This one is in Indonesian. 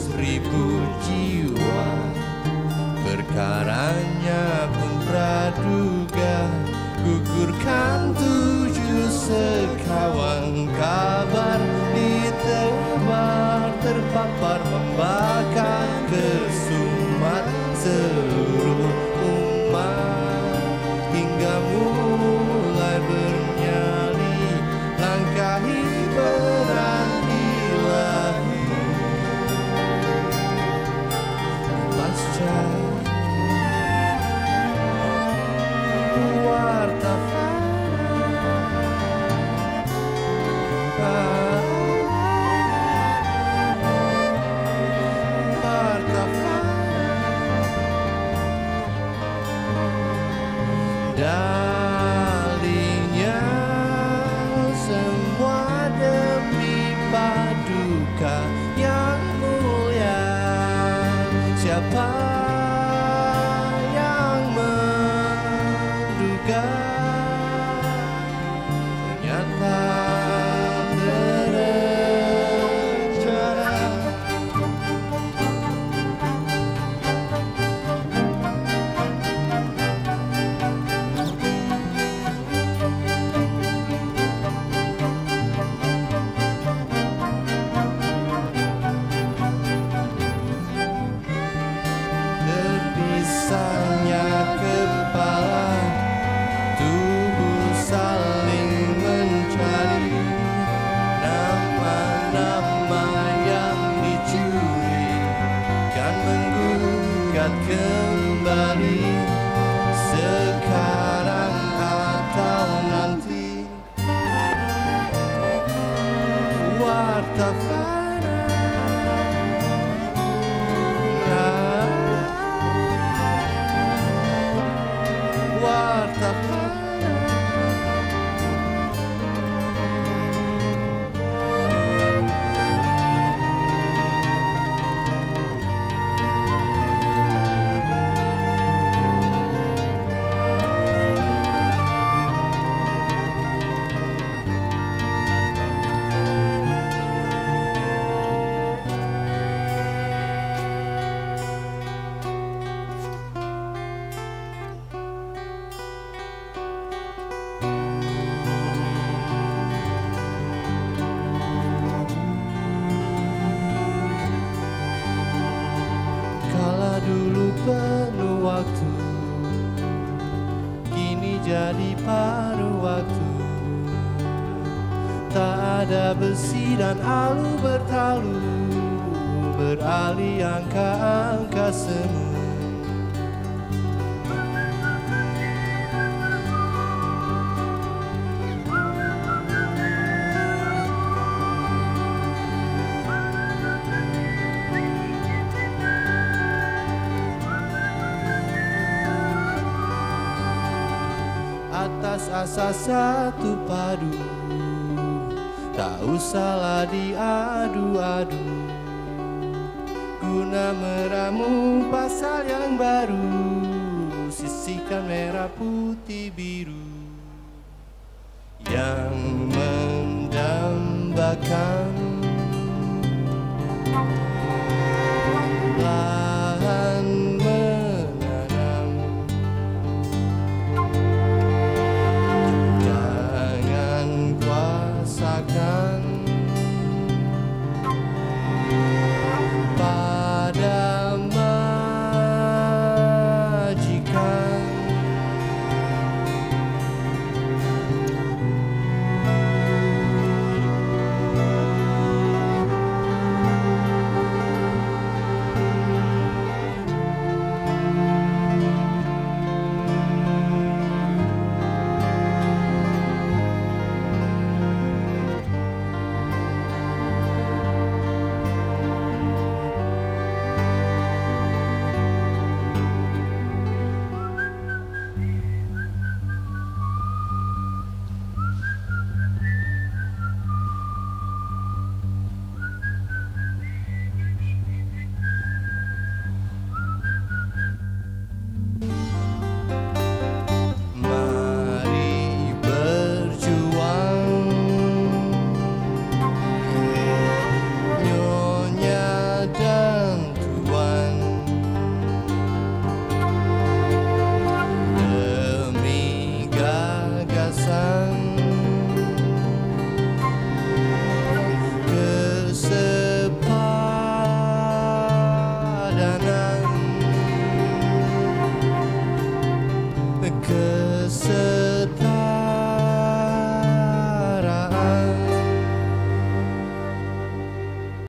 100.000 jiwa perkaranya pun praduga, gugurkan 7 sekawang kabar, ditebar terpapar membakar kesumat seluruh umat hingga mulai bernyali langkahi berat ilahi pasca. Dalinya semua demi paduka yang mulia. Siapa yang menduga ternyata terencana. Kembali sekarang atau nanti, warta fana warta fana. Dulu penuh waktu, kini jadi paruh waktu. Tak ada besi dan alu bertalu, beralih angka-angka semu. Atas asa satu padu, tak usahlah diadu-adu, guna meramu pasal yang baru, sisihkan merah putih biru yang mendambakan lahan pada majikan. the sun.